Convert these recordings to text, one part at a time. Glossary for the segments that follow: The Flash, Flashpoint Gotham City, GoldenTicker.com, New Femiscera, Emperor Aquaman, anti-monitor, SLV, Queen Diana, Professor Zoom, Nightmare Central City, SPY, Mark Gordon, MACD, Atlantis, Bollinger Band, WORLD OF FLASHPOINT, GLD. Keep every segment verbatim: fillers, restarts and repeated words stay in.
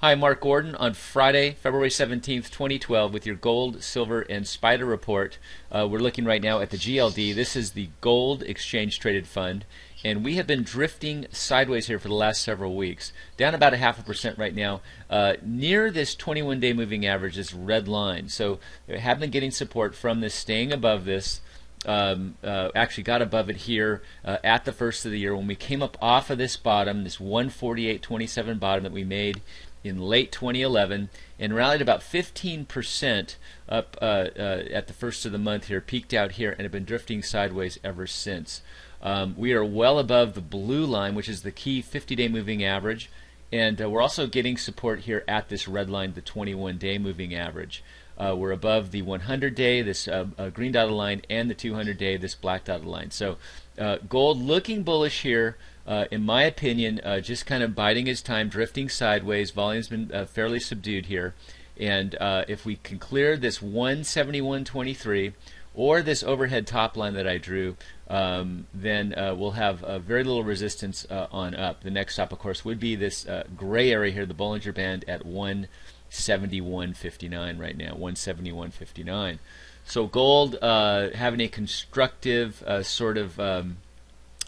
Hi, Mark Gordon on Friday, February seventeenth, twenty twelve with your gold, silver, and spider report. Uh, we're looking right now at the G L D. This is the gold exchange traded fund, and we have been drifting sideways here for the last several weeks, down about a half a percent right now, uh, near this twenty-one day moving average, this red line. So we have been getting support from this, staying above this. Um, uh, actually got above it here uh, at the first of the year when we came up off of this bottom, this one forty-eight twenty-seven bottom that we made in late twenty eleven, and rallied about fifteen percent up uh, uh, at the first of the month here, peaked out here, and have been drifting sideways ever since. Um, we are well above the blue line, which is the key fifty day moving average, and uh, we're also getting support here at this red line, the twenty-one day moving average. Uh, we're above the one hundred day, this uh, uh, green dotted line, and the two hundred day, this black dotted line. So uh, gold looking bullish here, uh, in my opinion, uh, just kind of biding its time, drifting sideways. Volume's been uh, fairly subdued here. And uh, if we can clear this one seventy-one twenty-three or this overhead top line that I drew, um, then uh, we'll have uh, very little resistance uh, on up. The next stop, of course, would be this uh, gray area here, the Bollinger Band at one seventy-one fifty-nine right now, one seventy-one fifty-nine. So gold uh, having a constructive uh, sort of um,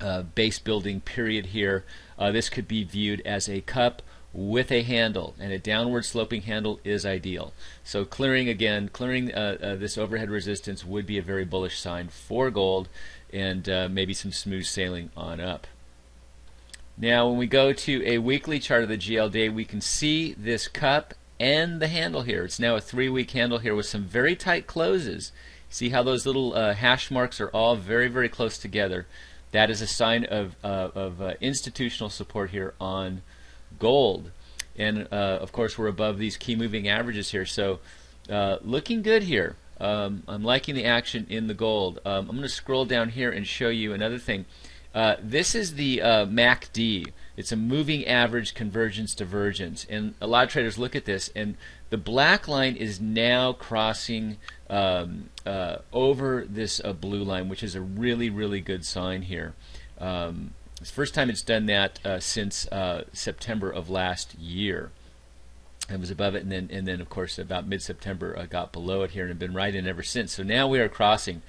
uh, base building period here. Uh, this could be viewed as a cup with a handle, and a downward sloping handle is ideal. So clearing again, clearing uh, uh, this overhead resistance would be a very bullish sign for gold, and uh, maybe some smooth sailing on up. Now when we go to a weekly chart of the G L D, we can see this cup and the handle here. It's now a three-week handle here with some very tight closes. See how those little uh, hash marks are all very, very close together. That is a sign of, uh, of uh, institutional support here on gold. And uh, of course, we're above these key moving averages here. So uh, looking good here. Um, I'm liking the action in the gold. Um, I'm going to scroll down here and show you another thing. Uh, this is the uh, M A C D. It's a moving average convergence divergence, and a lot of traders look at this, and the black line is now crossing um, uh, over this uh, blue line, which is a really, really good sign here. Um, it's the first time it's done that uh, since uh, September of last year. It was above it, and then, and then of course, about mid-September, uh, got below it here, and have been right in ever since. So now we are crossing.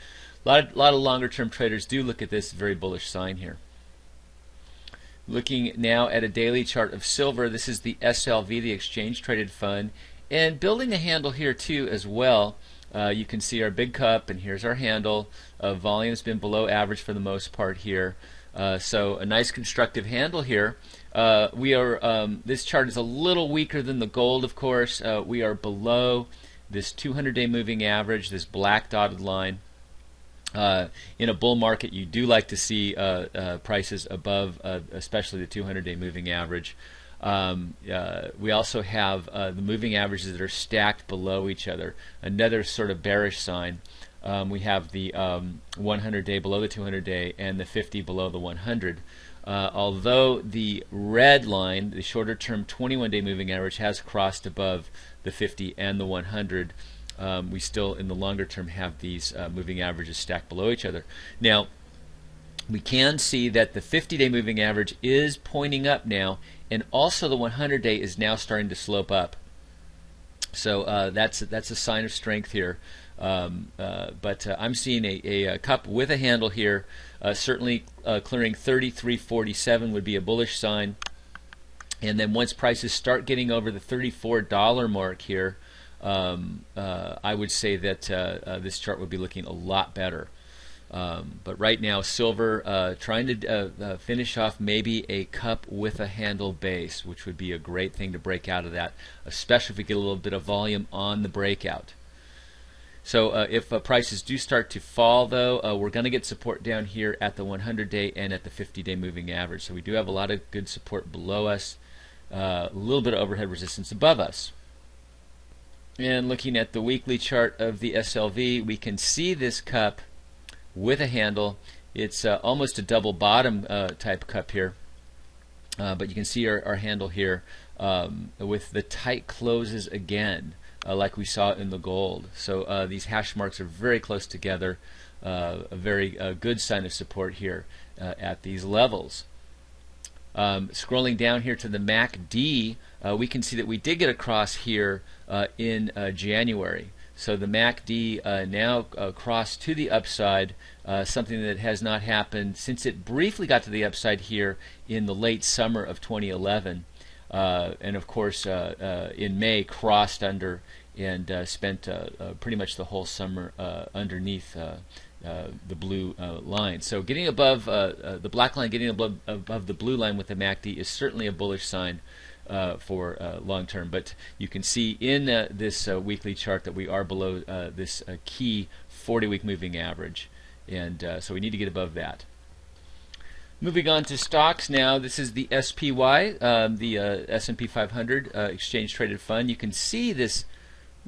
A lot of, lot of longer-term traders do look at this very bullish sign here. Looking now at a daily chart of silver, this is the S L V, the exchange-traded fund, and building a handle here too as well. Uh, you can see our big cup, and here's our handle. Uh, volume's been below average for the most part here. Uh, so a nice constructive handle here. Uh, we are um, this chart is a little weaker than the gold, of course. Uh, we are below this two hundred day moving average, this black dotted line. Uh, in a bull market, you do like to see uh, uh, prices above, uh, especially the two hundred day moving average. Um, uh, we also have uh, the moving averages that are stacked below each other, another sort of bearish sign. Um, we have the um, one hundred day below the two hundred day and the fifty below the one hundred. Uh, although the red line, the shorter term twenty-one day moving average, has crossed above the fifty and the one hundred. Um, we still, in the longer term, have these uh, moving averages stacked below each other. Now, we can see that the fifty day moving average is pointing up now, and also the one hundred day is now starting to slope up. So uh, that's that's a sign of strength here. Um, uh, but uh, I'm seeing a, a, a cup with a handle here. Uh, certainly, uh, clearing thirty-three forty-seven would be a bullish sign. And then once prices start getting over the thirty-four dollar mark here, Um, uh, I would say that uh, uh, this chart would be looking a lot better. Um, but right now, silver uh, trying to uh, uh, finish off maybe a cup with a handle base, which would be a great thing to break out of that, especially if we get a little bit of volume on the breakout. So uh, if uh, prices do start to fall, though, uh, we're going to get support down here at the one hundred day and at the fifty day moving average. So we do have a lot of good support below us, uh, a little bit of overhead resistance above us. And looking at the weekly chart of the S L V, we can see this cup with a handle. It's uh, almost a double bottom uh, type cup here, uh, but you can see our, our handle here um, with the tight closes again, uh, like we saw in the gold. So uh, these hash marks are very close together, uh, a very uh, good sign of support here uh, at these levels. Um, scrolling down here to the M A C D, uh, we can see that we did get across here uh, in uh, January. So the M A C D uh, now uh, crossed to the upside, uh, something that has not happened since it briefly got to the upside here in the late summer of twenty eleven. Uh, and of course, uh, uh, in May, crossed under and uh, spent uh, uh, pretty much the whole summer uh, underneath uh, uh, the blue uh, line. So getting above uh, uh, the black line, getting above, above the blue line with the M A C D is certainly a bullish sign uh, for uh, long term. But you can see in uh, this uh, weekly chart that we are below uh, this uh, key forty-week moving average. And uh, so we need to get above that. Moving on to stocks now, this is the S P Y, um, the uh, S and P five hundred uh, exchange-traded fund. You can see this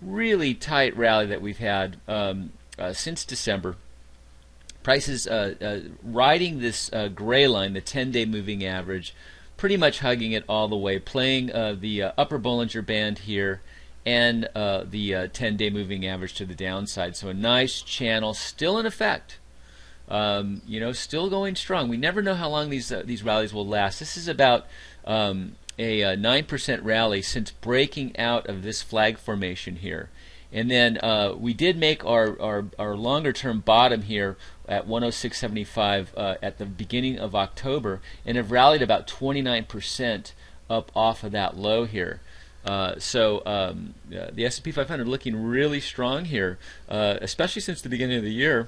really tight rally that we've had um, uh, since December. Prices uh, uh, riding this uh, gray line, the ten-day moving average, pretty much hugging it all the way, playing uh, the uh, upper Bollinger Band here and uh, the ten-day uh, moving average to the downside. So a nice channel still in effect. Um, you know, still going strong. We never know how long these uh, these rallies will last. This is about um, a nine percent uh, rally since breaking out of this flag formation here. And then uh, we did make our, our, our longer-term bottom here at one oh six seventy-five uh, at the beginning of October and have rallied about twenty-nine percent up off of that low here. Uh, so um, uh, the S and P five hundred looking really strong here, uh, especially since the beginning of the year,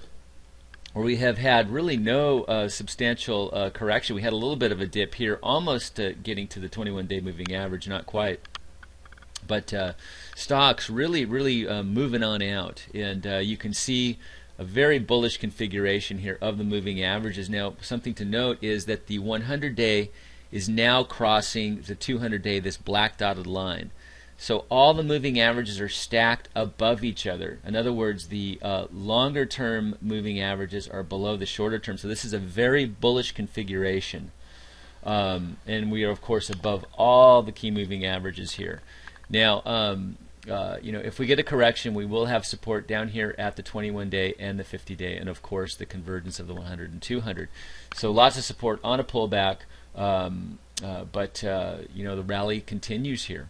where we have had really no uh, substantial uh, correction. We had a little bit of a dip here, almost uh, getting to the twenty-one-day moving average, not quite. But uh, stocks really, really uh, moving on out. And uh, you can see a very bullish configuration here of the moving averages. Now, something to note is that the one hundred-day is now crossing the two hundred-day, this black dotted line. So all the moving averages are stacked above each other. In other words, the uh, longer-term moving averages are below the shorter-term. So this is a very bullish configuration. Um, and we are, of course, above all the key moving averages here. Now, um, uh, you know, if we get a correction, we will have support down here at the twenty-one-day and the fifty-day, and, of course, the convergence of the one hundred and two hundred. So lots of support on a pullback, um, uh, but, uh, you know, the rally continues here.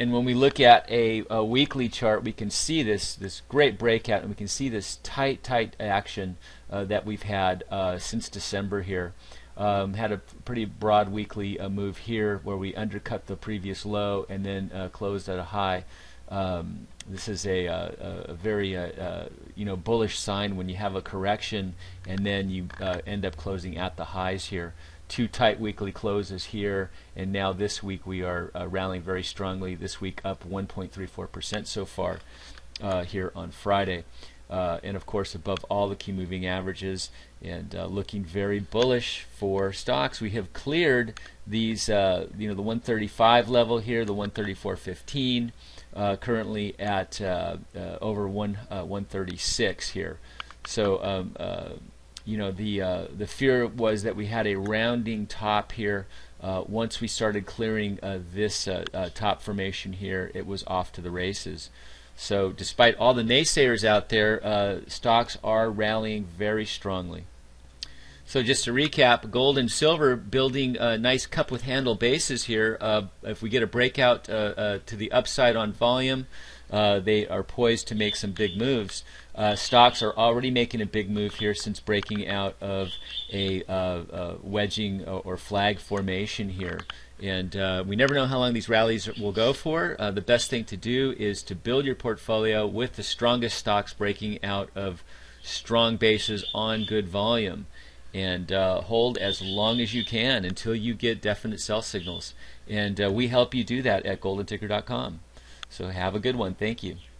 And when we look at a, a weekly chart, we can see this this great breakout, and we can see this tight, tight action uh, that we've had uh, since December here. Um, had a pretty broad weekly uh, move here where we undercut the previous low and then uh, closed at a high. Um, this is a, a, a very uh, uh, you know, bullish sign when you have a correction and then you uh, end up closing at the highs here. Two tight weekly closes here, and now this week we are uh, rallying very strongly. This week up one point three four percent so far uh, here on Friday, uh, and of course above all the key moving averages, and uh, looking very bullish for stocks. We have cleared these, uh, you know, the one thirty-five level here, the one thirty-four fifteen, uh, currently at uh, uh, over one uh, one thirty-six here. So. Um, uh, You know, the uh, the fear was that we had a rounding top here. Uh, once we started clearing uh, this uh, uh, top formation here, it was off to the races. So despite all the naysayers out there, uh, stocks are rallying very strongly. So just to recap, gold and silver building a nice cup with handle bases here. Uh, if we get a breakout uh, uh, to the upside on volume, Uh, they are poised to make some big moves. Uh, stocks are already making a big move here since breaking out of a uh, uh, wedging or flag formation here. And uh, we never know how long these rallies will go for. Uh, the best thing to do is to build your portfolio with the strongest stocks breaking out of strong bases on good volume. And uh, hold as long as you can until you get definite sell signals. And uh, we help you do that at gold and ticker dot com. So have a good one. Thank you.